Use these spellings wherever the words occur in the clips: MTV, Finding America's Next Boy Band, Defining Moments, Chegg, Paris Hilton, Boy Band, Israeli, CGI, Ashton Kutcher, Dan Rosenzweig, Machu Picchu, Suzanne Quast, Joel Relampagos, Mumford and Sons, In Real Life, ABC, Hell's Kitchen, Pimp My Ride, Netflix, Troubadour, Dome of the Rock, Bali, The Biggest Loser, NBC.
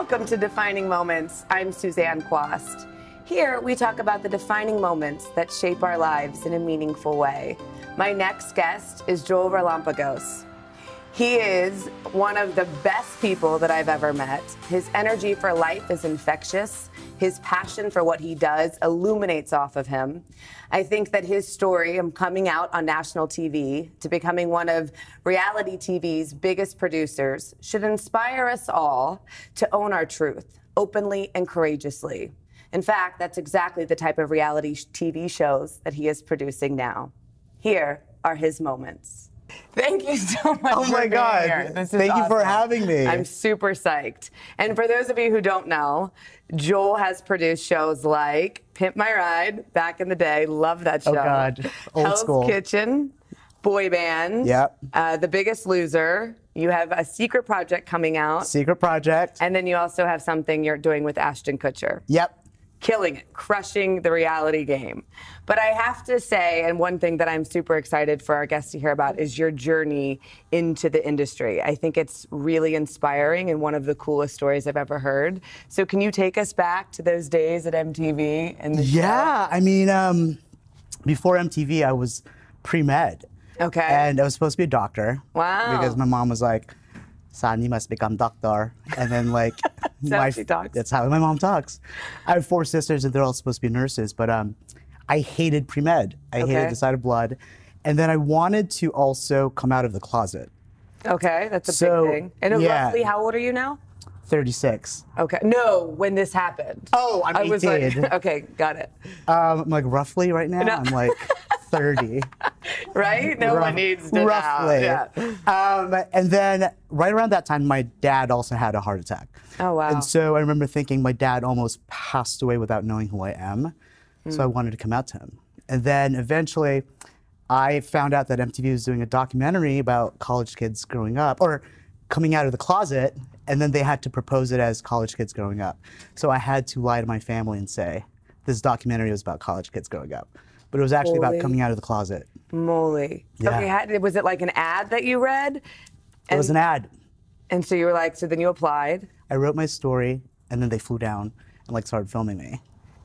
Welcome to Defining Moments. I'm Suzanne Quast. Here we talk about the defining moments that shape our lives in a meaningful way. My next guest is Joel Relampagos. He is one of the best people that I've ever met. His energy for life is infectious. His passion for what he does illuminates off of him. I think that his story of coming out on national TV to becoming one of reality TV's biggest producers should inspire us all to own our truth openly and courageously. In fact, that's exactly the type of reality TV shows that he is producing now. Here are his moments. Thank you so much. Oh my God. Thank you for having me. I'm super psyched. And for those of you who don't know, Joel has produced shows like Pimp My Ride back in the day. Love that show. Oh God. Old school. Hell's Kitchen, Boy Band, yep. The Biggest Loser. You have a secret project coming out. Secret project. And then you also have something you're doing with Ashton Kutcher. Yep. Killing it, crushing the reality game. But I have to say, and one thing that I'm super excited for our guests to hear about is your journey into the industry. I think it's really inspiring and one of the coolest stories I've ever heard. So can you take us back to those days at MTV? And the show? I mean, before MTV, I was pre-med. Okay. And I was supposed to be a doctor. Wow. Because my mom was like, son, you must become doctor. And then like, that's how my mom talks. I have four sisters and they're all supposed to be nurses, but I hated pre-med. I hated the sight of blood. And then I wanted to also come out of the closet. Okay, that's a big thing. And roughly, how old are you now? 36. Okay, no, when this happened. Oh, I'm 18. I was like, okay, got it. I'm like, roughly right now, I'm like 30. Right? No one needs to roughly. Know. Yeah. And then right around that time, my dad also had a heart attack. Oh, wow. And so I remember thinking my dad almost passed away without knowing who I am. So I wanted to come out to him. And then eventually I found out that MTV was doing a documentary about college kids growing up or coming out of the closet. And then they had to propose it as college kids growing up. So I had to lie to my family and say, this documentary was about college kids growing up. But it was actually about coming out of the closet. Yeah. Okay, was it like an ad that you read? It was an ad. And so you were like, so then you applied? I wrote my story, and then they flew down and like started filming me.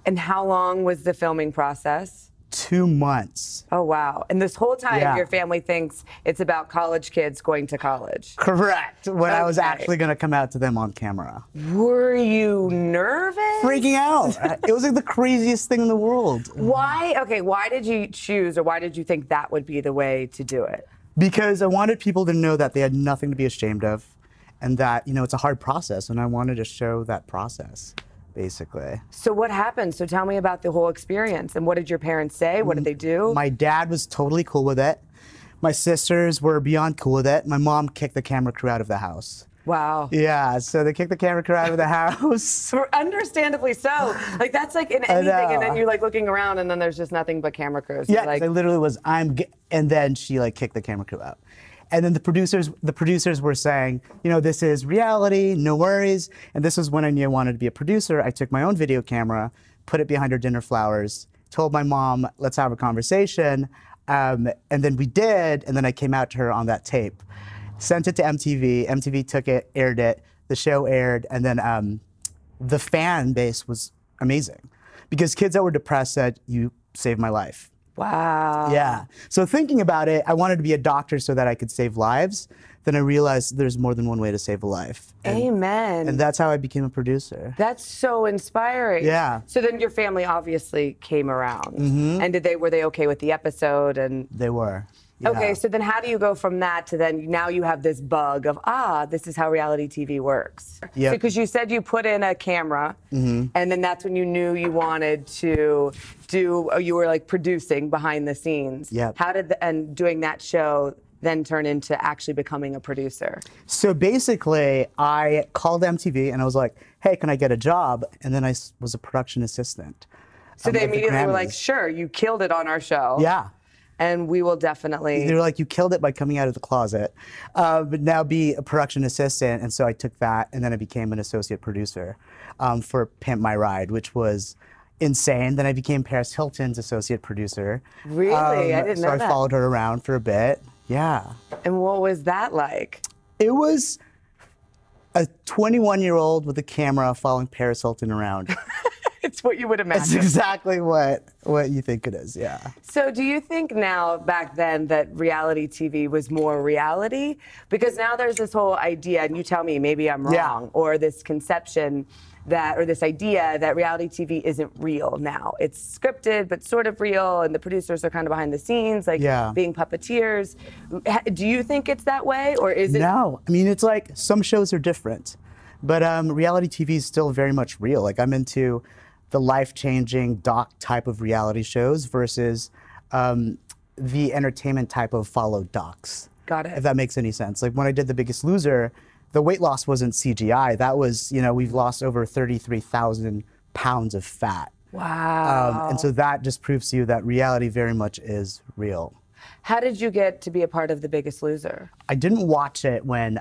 And how long was the filming process? 2 months. Oh, wow. And this whole time, your family thinks it's about college kids going to college. Correct. When I was actually going to come out to them on camera. Were you nervous? Freaking out. It was like the craziest thing in the world. Why? Okay, why did you choose, or why did you think that would be the way to do it? Because I wanted people to know that they had nothing to be ashamed of, and that, you know, it's a hard process, and I wanted to show that process. Basically. So what happened? So tell me about the whole experience. And what did your parents say? What did they do? My dad was totally cool with it. My sisters were beyond cool with it. My mom kicked the camera crew out of the house. Wow. Yeah, so they kicked the camera crew out of the house. Understandably so. Like, that's like in anything, and then you're like looking around, and then there's just nothing but camera crews. So yeah, like, I literally was, and then she like kicked the camera crew out. And then the producers were saying, you know, this is reality, no worries. And this is when I knew I wanted to be a producer. I took my own video camera, put it behind her dinner flowers, told my mom, let's have a conversation. And then we did, and then I came out to her on that tape. Sent it to MTV, MTV took it, aired it, the show aired, and then the fan base was amazing. Because kids that were depressed said, you saved my life. Wow. Yeah. So thinking about it, I wanted to be a doctor so that I could save lives. Then I realized there's more than one way to save a life. And, amen. And that's how I became a producer. That's so inspiring. Yeah. So then your family obviously came around. And were they okay with the episode? And they were. Yeah. Okay, so then how do you go from that to then now you have this bug of, this is how reality TV works? Yeah. Because you said you put in a camera, and then that's when you knew you wanted to do, you were like producing behind the scenes. Yeah. How did, and doing that show then turn into actually becoming a producer? So basically, I called MTV and I was like, hey, can I get a job? And then I was a production assistant. So they immediately were like, sure, you killed it on our show. Yeah. And we will definitely. They were like, you killed it by coming out of the closet, but now be a production assistant. And so I took that, and then I became an associate producer for Pimp My Ride, which was insane. Then I became Paris Hilton's associate producer. Really? I didn't know that. So I followed her around for a bit. Yeah. And what was that like? It was a 21-year-old with a camera following Paris Hilton around. It's what you would imagine. It's exactly what you think it is, yeah. So do you think now, back then, that reality TV was more reality? Because now there's this whole idea, and you tell me, maybe I'm wrong, or this conception that, or this idea that reality TV isn't real now. It's scripted, but sort of real, and the producers are kind of behind the scenes, like being puppeteers. Do you think it's that way, or is it? No, I mean, it's like, some shows are different, but reality TV is still very much real. Like, I'm into the life-changing doc type of reality shows versus the entertainment type of follow docs. Got it. If that makes any sense. Like when I did The Biggest Loser, the weight loss wasn't CGI. That was, you know, we've lost over 33,000 pounds of fat. Wow. And so that just proves to you that reality very much is real. How did you get to be a part of The Biggest Loser? I didn't watch it when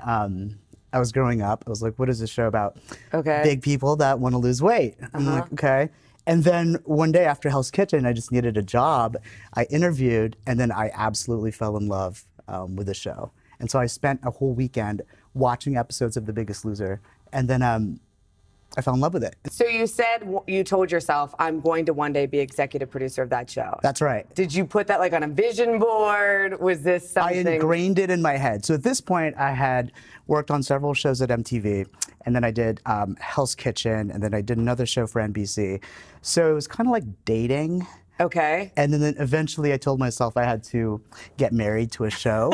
I was growing up. I was like, what is this show about? Okay. Big people that want to lose weight. I'm like, okay. And then one day after Hell's Kitchen, I just needed a job. I interviewed, and then I absolutely fell in love with the show. And so I spent a whole weekend watching episodes of The Biggest Loser, and then I fell in love with it. So you said, you told yourself, I'm going to one day be executive producer of that show. That's right. Did you put that like on a vision board? Was this something? I ingrained it in my head. So at this point, I had worked on several shows at MTV, and then I did Hell's Kitchen, and then I did another show for NBC. So it was kind of like dating. Okay. And then eventually I told myself I had to get married to a show.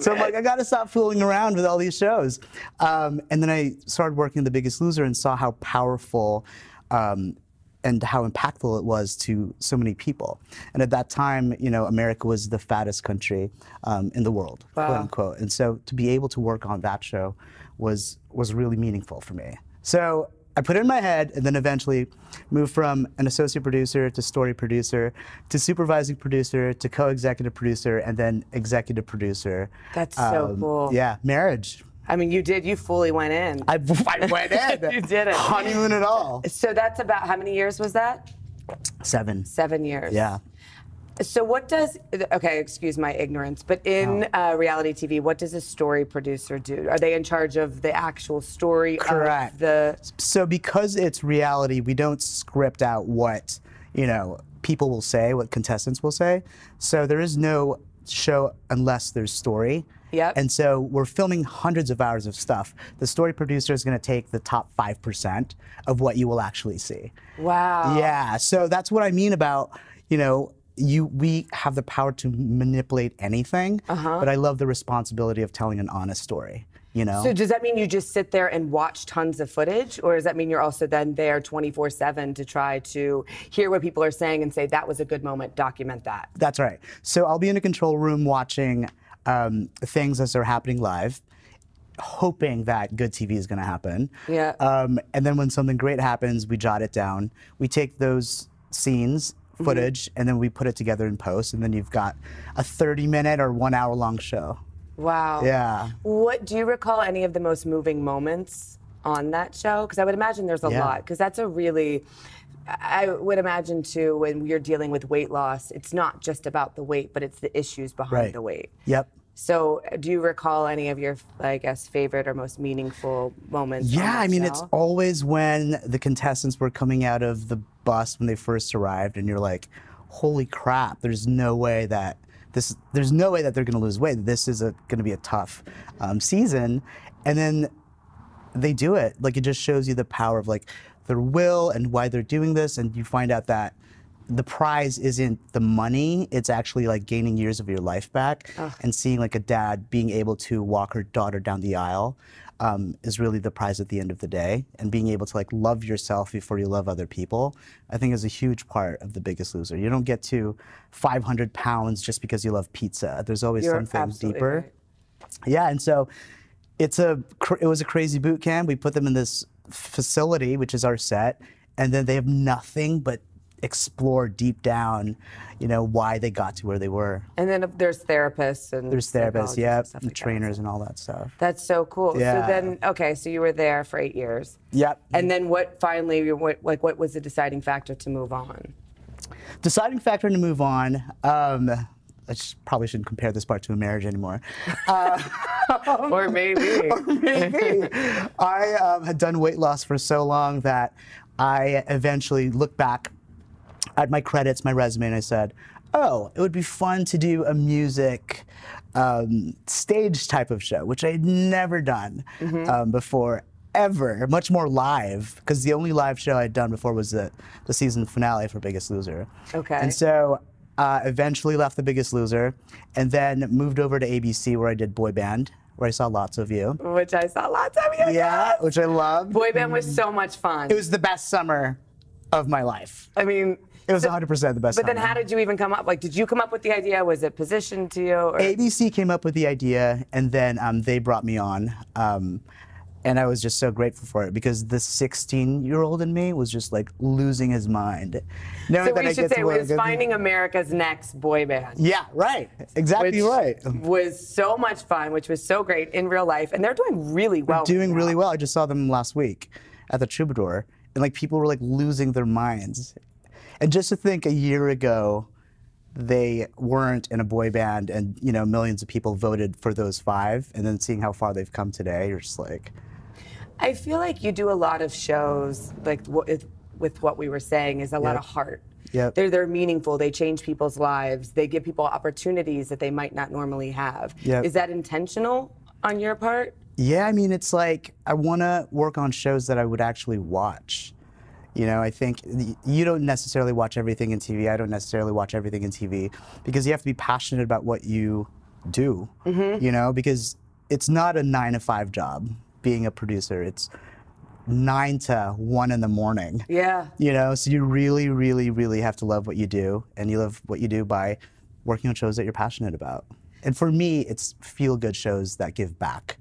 So I'm like, I gotta stop fooling around with all these shows. And then I started working on The Biggest Loser and saw how powerful and how impactful it was to so many people. And at that time, you know, America was the fattest country in the world, quote unquote. And so to be able to work on that show was really meaningful for me. So I put it in my head, and then eventually moved from an associate producer to story producer to supervising producer to co-executive producer and then executive producer. That's so cool. Yeah, marriage. I mean, you did. You fully went in. I went in. You did it. Honeymoon at all. So that's about, how many years was that? 7. 7 years. Yeah. So what does, okay, excuse my ignorance, but in reality TV, what does a story producer do? Are they in charge of the actual story? Correct. Of the... So because it's reality, we don't script out what, you know, people will say, what contestants will say. So there is no show unless there's story. Yep. And so we're filming hundreds of hours of stuff. The story producer is going to take the top 5% of what you will actually see. Wow. Yeah. So that's what I mean about, you know, we have the power to manipulate anything, but I love the responsibility of telling an honest story, you know? So does that mean you just sit there and watch tons of footage, or does that mean you're also then there 24/7 to try to hear what people are saying and say, that was a good moment, document that? That's right. So I'll be in a control room watching things as they're happening live, hoping that good TV is gonna happen. Yeah. And then when something great happens, we jot it down. We take those scenes, footage, and then we put it together in post, and then you've got a 30-minute or 1 hour long show. Wow. Yeah. What, do you recall any of the most moving moments on that show? Because I would imagine there's a lot, because that's a really, I would imagine too, when you're dealing with weight loss, it's not just about the weight, but it's the issues behind the weight. Yep. So do you recall any of your, I guess, favorite or most meaningful moments? Yeah, I mean, it's always when the contestants were coming out of the bus when they first arrived, and you're like, holy crap, there's no way that this, there's no way that they're going to lose weight. This is going to be a tough season. And then they do it. Like, it just shows you the power of, like, their will and why they're doing this, and you find out that the prize isn't the money, it's actually like gaining years of your life back. Ugh. And seeing like a dad being able to walk her daughter down the aisle is really the prize at the end of the day. And being able to like love yourself before you love other people, I think is a huge part of The Biggest Loser. You don't get to 500 pounds just because you love pizza. There's always something deeper. Right. Yeah, and so it's it was a crazy boot camp. We put them in this facility, which is our set, and then they have nothing but explore deep down, you know, why they got to where they were. And then there's therapists and and like trainers and all that stuff. That's so cool. Yeah. So then, okay, so you were there for 8 years. Yep. And then what finally, what was the deciding factor to move on? Deciding factor to move on, I probably shouldn't compare this part to a marriage anymore. Or maybe. Or maybe. I had done weight loss for so long that I eventually looked back at my credits, my resume, and I said, oh, it would be fun to do a music stage type of show, which I had never done before, ever, much more live, because the only live show I'd done before was the season finale for Biggest Loser. Okay. And so eventually left The Biggest Loser and then moved over to ABC where I did Boy Band, where I saw lots of you. Which I saw lots of you, yeah, which I loved. Boy Band was so much fun. It was the best summer of my life. I mean, it was 100% the best summer. But then how did you even come up? Like, did you come up with the idea? Was it positioned to you? Or? ABC came up with the idea, and then they brought me on. And I was just so grateful for it, because the 16-year-old in me was just, like, losing his mind. Knowing so that we should say it was Finding America's Next Boy Band. Yeah, right. Exactly right. Was so much fun, which was so great in real life. And they're doing really well. They're doing really well. I just saw them last week at the Troubadour. And like people were like losing their minds. And just to think a year ago, they weren't in a boy band and you know millions of people voted for those five. And then seeing how far they've come today, you're just like. I feel like you do a lot of shows, like with what we were saying, is a lot of heart. Yep. They're meaningful, they change people's lives, they give people opportunities that they might not normally have. Yep. Is that intentional on your part? Yeah, I mean, it's like, I want to work on shows that I would actually watch. You know, I think you don't necessarily watch everything in TV. I don't necessarily watch everything in TV because you have to be passionate about what you do, you know, because it's not a 9-to-5 job being a producer. It's 9 to 1 in the morning. Yeah. You know, so you really, really, really have to love what you do, and you love what you do by working on shows that you're passionate about. And for me, it's feel-good shows that give back.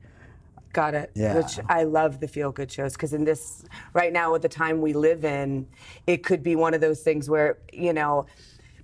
Got it. Yeah. Which I love the feel-good shows, because in this, right now at the time we live in, it could be one of those things where, you know,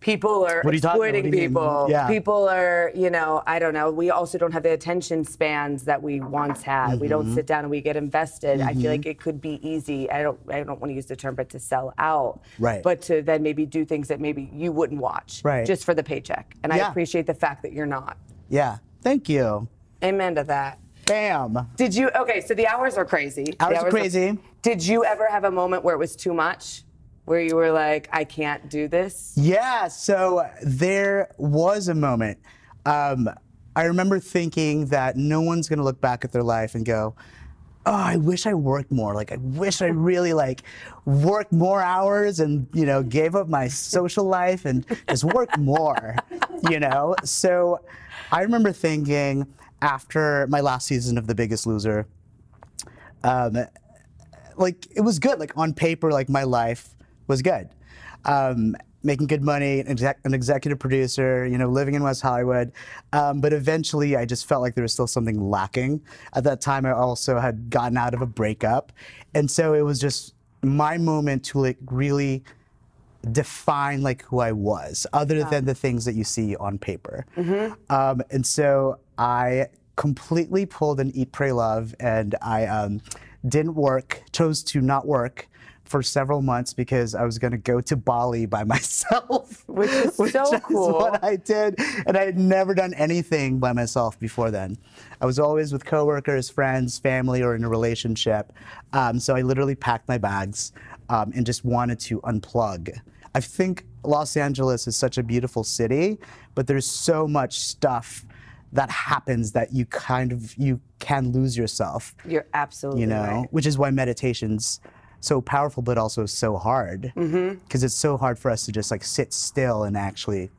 people are exploiting people. Yeah. People are, you know, I don't know. We also don't have the attention spans that we once had. We don't sit down and we get invested. I feel like it could be easy. I don't want to use the term, but to sell out. Right. But to then maybe do things that maybe you wouldn't watch. Right. Just for the paycheck. And I appreciate the fact that you're not. Yeah. Thank you. Amen to that. Bam. Did you, okay, so the hours are crazy. Hours are crazy. Did you ever have a moment where it was too much? Where you were like, I can't do this? Yeah, so there was a moment. I remember thinking that no one's gonna look back at their life and go, oh, I wish I worked more. Like, I wish I really like worked more hours and, you know, gave up my social life and just worked more, you know? So I remember thinking, after my last season of The Biggest Loser, like it was good. Like on paper, like my life was good. Making good money, an executive producer, you know, living in West Hollywood. But eventually I just felt like there was still something lacking. At that time, I also had gotten out of a breakup. And so it was just my moment to like really define like who I was, other than the things that you see on paper. And so I completely pulled an Eat, Pray, Love, and I chose to not work for several months because I was going to go to Bali by myself. Which is so cool. What I did, and I had never done anything by myself before then. I was always with coworkers, friends, family, or in a relationship. So I literally packed my bags and just wanted to unplug. I think Los Angeles is such a beautiful city, but there's so much stuff that happens that you kind of, you can lose yourself. You're absolutely right. Which is why meditation's so powerful, but also so hard. Because it's so hard for us to just like sit still and actually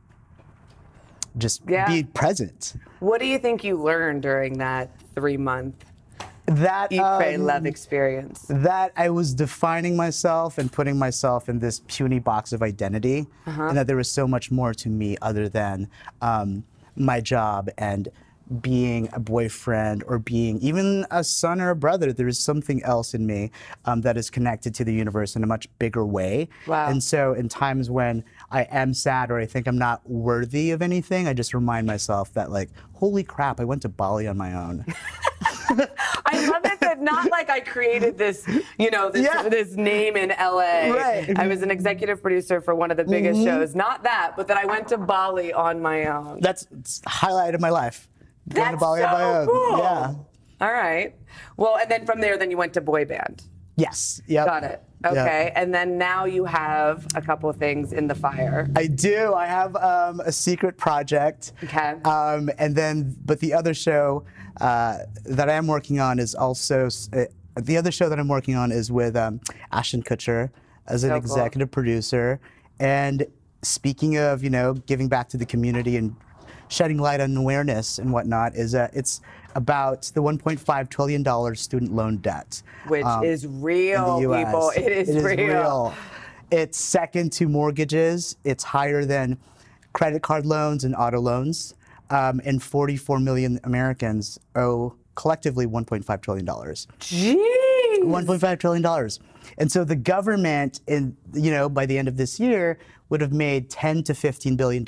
just be present. What do you think you learned during that 3-month Eat, Pray, Love experience? That I was defining myself and putting myself in this puny box of identity, and that there was so much more to me other than my job and being a boyfriend or being even a son or a brother. There is something else in me that is connected to the universe in a much bigger way. Wow. And so in times when I am sad or I think I'm not worthy of anything, I just remind myself that like, holy crap, I went to Bali on my own. I love it that but not like I created this, you know, this, this name in LA. Right. I was an executive producer for one of the biggest shows. Not that, but that I went to Bali on my own. That's the highlight of my life. That's to Bali so on my own. Cool. Yeah. All right. Well, and then from there, then you went to Boy Band. Yes. Yep. Got it. Okay, yep. And then now you have a couple of things in the fire. I do. I have a secret project. Okay. And then, but the other show that I am working on is also the other show that I'm working on is with Ashton Kutcher as an executive producer. And speaking of, you know, giving back to the community and shedding light on awareness and whatnot, is it's about the $1.5 trillion student loan debt. Which is real, people. It is real. It's second to mortgages. It's higher than credit card loans and auto loans. And 44 million Americans owe collectively $1.5 trillion. Jeez! $1.5 trillion. And so the government, in, you know, by the end of this year, would have made $10 to $15 billion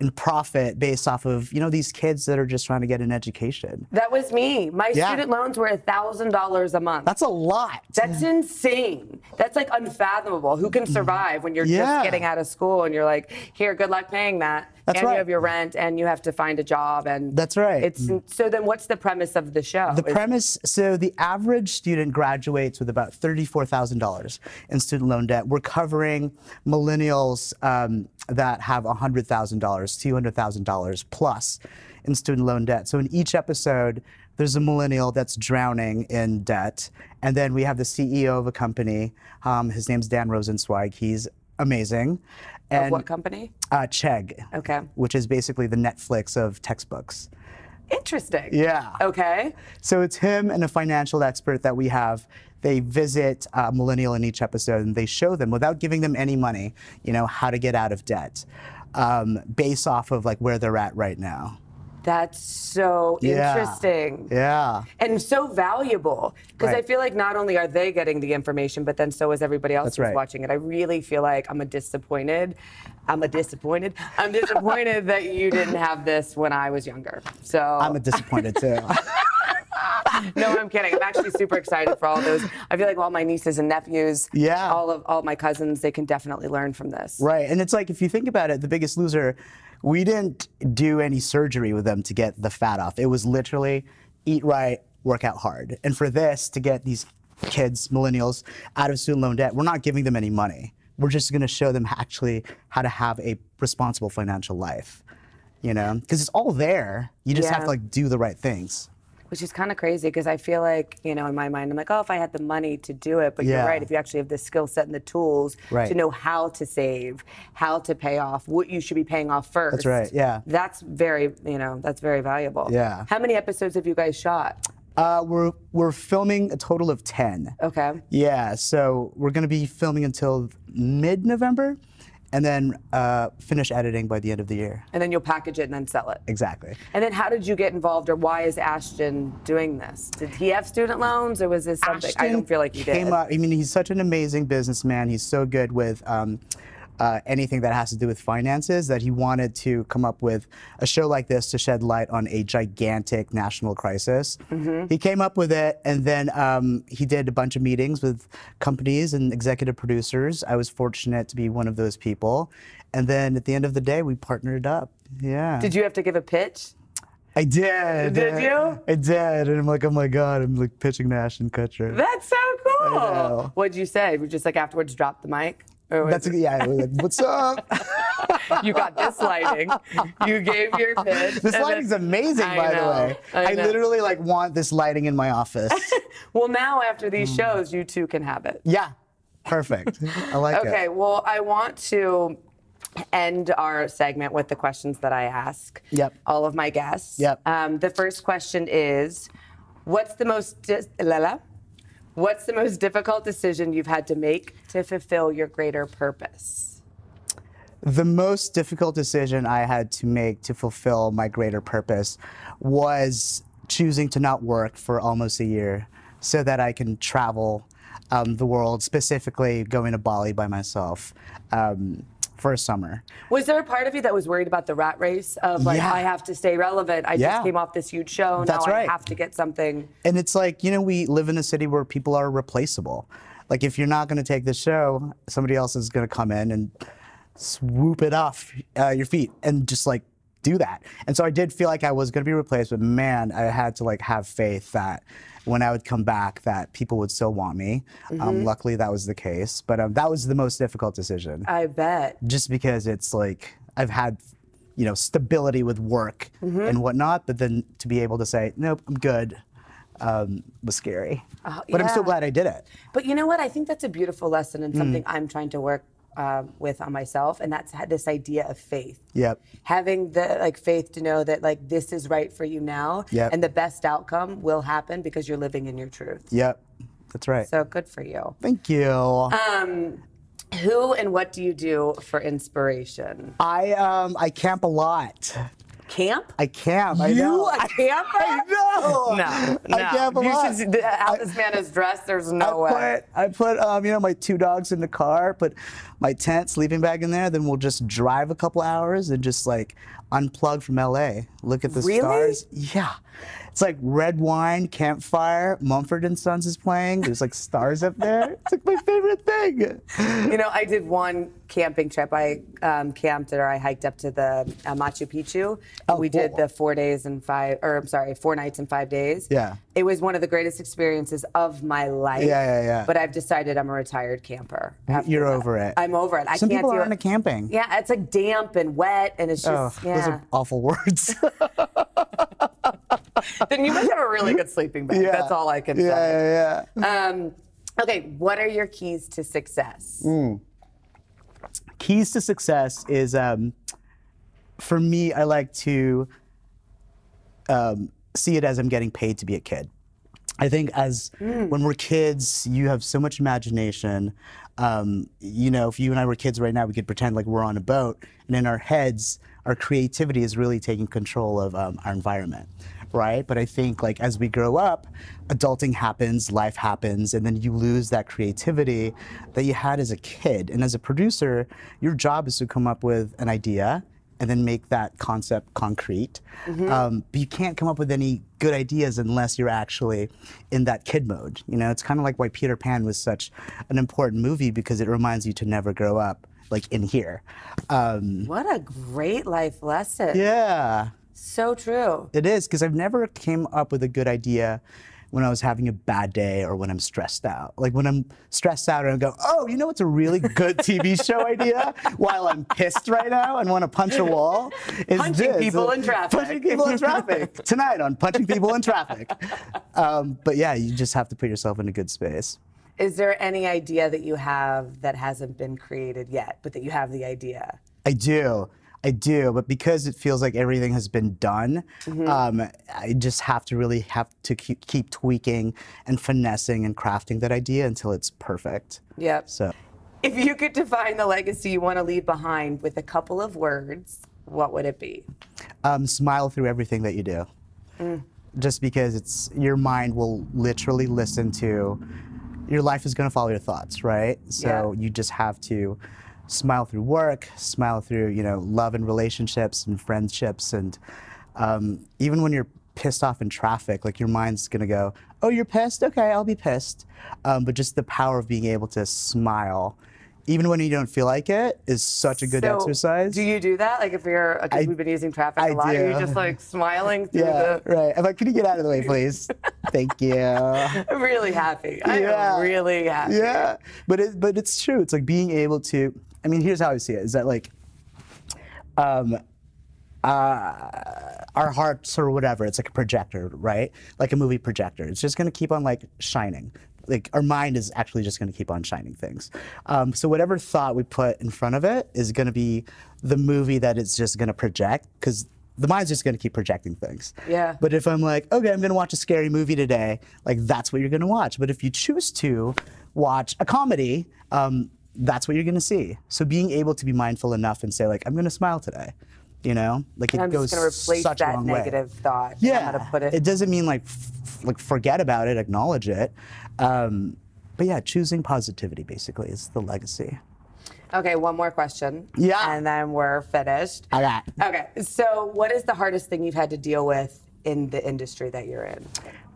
and profit based off of, you know, these kids that are just trying to get an education. That was me. My student loans were $1,000 a month. That's a lot. That's insane. That's like unfathomable. Who can survive when you're just getting out of school and you're like, here, good luck paying that. That's right. You have your rent and you have to find a job. And that's right. It's, so then what's the premise of the show? The premise, so the average student graduates with about $34,000 in student loan debt. We're covering millennials that have $100,000, $200,000 plus in student loan debt. So in each episode, there's a millennial that's drowning in debt. And then we have the CEO of a company. His name's Dan Rosenzweig. He's amazing. And, of what company? Chegg. Okay. Which is basically the Netflix of textbooks. Interesting. Yeah. Okay. So it's him and a financial expert that we have. They visit a millennial in each episode and they show them, without giving them any money, you know, how to get out of debt based off of like where they're at right now. That's so interesting. Yeah. And so valuable. Because I feel like not only are they getting the information, but then so is everybody else who's watching it. I really feel like I'm disappointed that you didn't have this when I was younger. So I'm disappointed too. No, I'm kidding. I'm actually super excited for all of those. I feel like all my nieces and nephews, all my cousins, they can definitely learn from this. Right. And it's like, if you think about it, The Biggest Loser, we didn't do any surgery with them to get the fat off. It was literally eat right, work out hard. And for this, to get these kids, millennials, out of student loan debt, we're not giving them any money. We're just going to show them actually how to have a responsible financial life, you know, because it's all there. You just have to like do the right things. Which is kind of crazy because I feel like, you know, in my mind, I'm like, oh, if I had the money to do it. But you're right, if you actually have the skill set and the tools to know how to save, how to pay off, what you should be paying off first. That's right, yeah. That's very, you know, that's very valuable. Yeah. How many episodes have you guys shot? We're filming a total of 10. Okay. Yeah, so we're going to be filming until mid-November. And then finish editing by the end of the year. And then you'll package it and then sell it. Exactly. And then how did you get involved, or why is Ashton doing this? Did he have student loans, or was this something? Ashton, I don't feel like he did. I mean, he's such an amazing businessman. He's so good with anything that has to do with finances, that he wanted to come up with a show like this to shed light on a gigantic national crisis. He came up with it, and then he did a bunch of meetings with companies and executive producers. I was fortunate to be one of those people. And then at the end of the day, we partnered up. Yeah. Did you have to give a pitch? I did. Did you? I did. And I'm like, oh my God, I'm like pitching Ashton Kutcher. That's so cool. What'd you say? We just like afterwards dropped the mic? That's yeah. Like, what's up? You got this lighting. You gave your pitch. This lighting's amazing, by the way. I literally like want this lighting in my office. Well, now after these shows, you too can have it. Yeah, perfect. I like it. Okay, well, I want to end our segment with the questions that I ask all of my guests. The first question is, what's the most difficult decision you've had to make to fulfill your greater purpose? The most difficult decision I had to make to fulfill my greater purpose was choosing to not work for almost a year so that I can travel the world, specifically going to Bali by myself. for a summer. Was there a part of you that was worried about the rat race of like, I have to stay relevant? I just came off this huge show. That's right. I have to get something. And it's like, you know, we live in a city where people are replaceable. Like if you're not going to take the show, somebody else is going to come in and swoop it off your feet and just like do that. And so I did feel like I was going to be replaced, but man, I had to like have faith that when I would come back that people would still want me. Luckily that was the case, but that was the most difficult decision. I bet. Just because it's like, I've had, you know, stability with work and whatnot, but then to be able to say, nope, I'm good. Was scary. But I'm so glad I did it. But you know what? I think that's a beautiful lesson and something I'm trying to work with on myself, and that's this idea of faith. Yep. Having the like faith to know that like this is right for you now, and the best outcome will happen because you're living in your truth. Yep, that's right. So good for you. Thank you. Who and what do you do for inspiration? I camp a lot. Camp? I camp. I know. You a camper? I know. No. I camp a lot. You should, how this man is dressed, there's no way. I put you know, my 2 dogs in the car, put my tent, sleeping bag in there, then we'll just drive a couple hours and just like unplug from LA. Look at the stars. Yeah. It's like red wine, campfire, Mumford and Sons is playing. There's like stars up there. It's like my favorite thing. You know, I did one camping trip. I camped or I hiked up to the Machu Picchu. Oh, we did the 4 nights and 5 days. Yeah. It was one of the greatest experiences of my life. Yeah, yeah, yeah. But I've decided I'm a retired camper. You're over it. I'm over it. I can't do it. Some people aren't into camping. Yeah, it's like damp and wet and it's just, those are awful words. Then you must have a really good sleeping bag. Yeah. That's all I can say. Yeah, yeah, yeah. Okay, what are your keys to success? Keys to success is, for me, I like to see it as I'm getting paid to be a kid. I think as when we're kids, you have so much imagination. You know, if you and I were kids right now, we could pretend like we're on a boat, and in our heads, our creativity is really taking control of our environment. Right? But I think like as we grow up, adulting happens, life happens, and then you lose that creativity that you had as a kid. And as a producer, your job is to come up with an idea and then make that concept concrete. But you can't come up with any good ideas unless you're actually in that kid mode. You know, it's kind of like why Peter Pan was such an important movie, because it reminds you to never grow up, like in here. What a great life lesson. Yeah. So true. It is, because I've never came up with a good idea when I was having a bad day or when I'm stressed out. Like when I'm stressed out and I go, oh, you know what's a really good TV show idea while I'm pissed right now and want to punch a wall? Is punching people in traffic. Punching people in traffic. Tonight on Punching People in Traffic. But yeah, you just have to put yourself in a good space. Is there any idea that you have that hasn't been created yet, but that you have the idea? I do. I do, but because it feels like everything has been done, I just have to really keep tweaking and finessing and crafting that idea until it's perfect. Yep. So, if you could define the legacy you want to leave behind with a couple of words, what would it be? Smile through everything that you do. Just because it's your mind will literally listen to your life is going to follow your thoughts, right? So you just have to smile through work, smile through, you know, love and relationships and friendships, and even when you're pissed off in traffic, like your mind's gonna go, oh, you're pissed? Okay, I'll be pissed. But just the power of being able to smile, even when you don't feel like it, is such a good exercise. Do you do that? Like if you're, because we've been using traffic a lot, are you just like smiling through the... Yeah, right. I'm like, can you get out of the way, please? Thank you. I'm really happy. I am really happy. Yeah, but it's true. It's like being able to... I mean, here's how I see it, is that like, our hearts or whatever, it's like a projector, right? Like a movie projector. It's just gonna keep on like shining. Like our mind is actually just gonna keep on shining things. So whatever thought we put in front of it is gonna be the movie that it's just gonna project, because the mind's just gonna keep projecting things. Yeah. But if I'm like, okay, I'm gonna watch a scary movie today, like that's what you're gonna watch. But if you choose to watch a comedy, that's what you're gonna see. So being able to be mindful enough and say like, I'm gonna smile today, you know? Like it goes such a long way. I'm just gonna replace that negative thought. Yeah, how to put it. It doesn't mean like forget about it, acknowledge it. But yeah, choosing positivity basically is the legacy. Okay, one more question. Yeah. And then we're finished. All right. Okay, so what is the hardest thing you've had to deal with in the industry that you're in?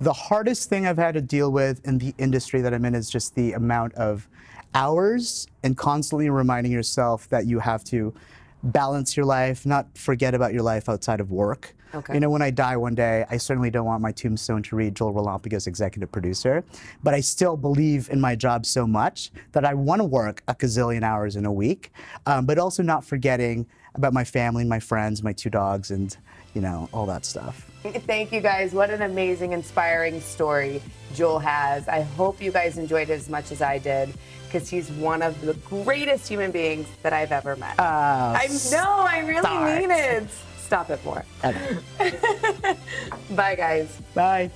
The hardest thing I've had to deal with in the industry that I'm in is just the amount of hours and constantly reminding yourself that you have to balance your life, not forget about your life outside of work. Okay. You know, when I die one day, I certainly don't want my tombstone to read Joel Relampagos, executive producer, but I still believe in my job so much that I want to work a gazillion hours in a week, but also not forgetting about my family, my friends, my two dogs, and, you know, all that stuff. Thank you guys. What an amazing, inspiring story Joel has. I hope you guys enjoyed it as much as I did, because he's one of the greatest human beings that I've ever met. I really mean it. Stop it more. Okay. Bye, guys. Bye.